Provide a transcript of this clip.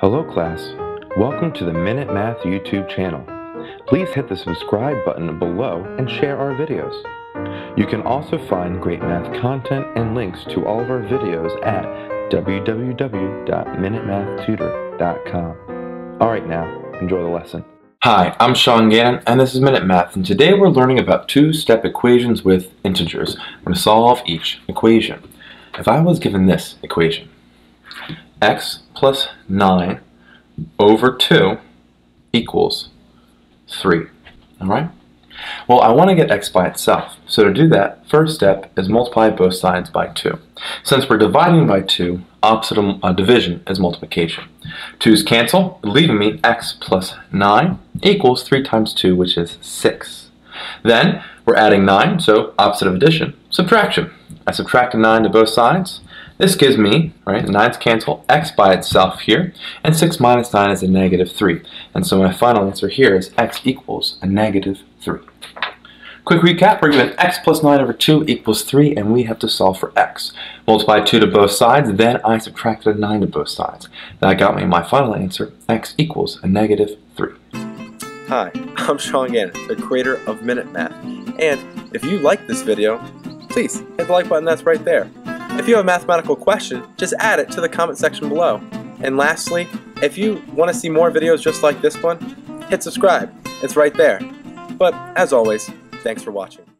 Hello class, welcome to the Minute Math YouTube channel. Please hit the subscribe button below and share our videos. You can also find great math content and links to all of our videos at www.minutemathtutor.com. Alright now, enjoy the lesson. Hi, I'm Sean Gannon and this is Minute Math, and today we're learning about two-step equations with integers. We're going to solve each equation. If I was given this equation, x plus 9 over 2 equals 3. Alright? Well, I want to get x by itself. So to do that, first step is multiply both sides by 2. Since we're dividing by 2, opposite division is multiplication. 2's cancel, leaving me x plus 9 equals 3 times 2, which is 6. Then we're adding 9, so opposite of addition, subtraction. I subtracted 9 to both sides. This gives me, right, 9's cancel, x by itself here, and 6 minus 9 is a negative 3. And so my final answer here is x equals a negative 3. Quick recap, we're given x plus 9 over 2 equals 3, and we have to solve for x. Multiply 2 to both sides, then I subtracted 9 to both sides. That got me my final answer, x equals a negative 3. Hi, I'm Sean Gannon, the creator of Minute Math. And if you like this video, please hit the like button that's right there. If you have a mathematical question, just add it to the comment section below. And lastly, if you want to see more videos just like this one, hit subscribe. It's right there. But as always, thanks for watching.